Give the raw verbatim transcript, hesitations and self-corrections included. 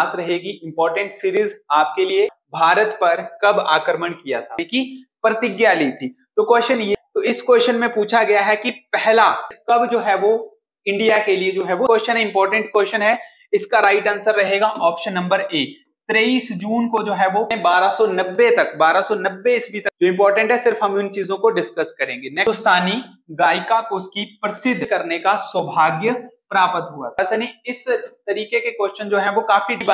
आज रहेगी important series आपके लिए, भारत पर कब आक्रमण किया था, कि प्रतिज्ञा ली थी। तो क्वेश्चन ये, तो इस क्वेश्चन में पूछा गया है कि पहला कब जो है वो इंडिया के लिए जो है वो क्वेश्चन है, इंपॉर्टेंट क्वेश्चन है। इसका राइट आंसर रहेगा ऑप्शन नंबर ए, तेईस जून को जो है वो बारह सौ नब्बे तक, बारह सौ नब्बे ईस्वी तक। जो इंपॉर्टेंट है सिर्फ हम उन चीजों को डिस्कस करेंगे। हिंदुस्तानी गायिका को उसकी प्रसिद्ध करने का सौभाग्य प्राप्त हुआ। इस तरीके के क्वेश्चन जो है वो काफी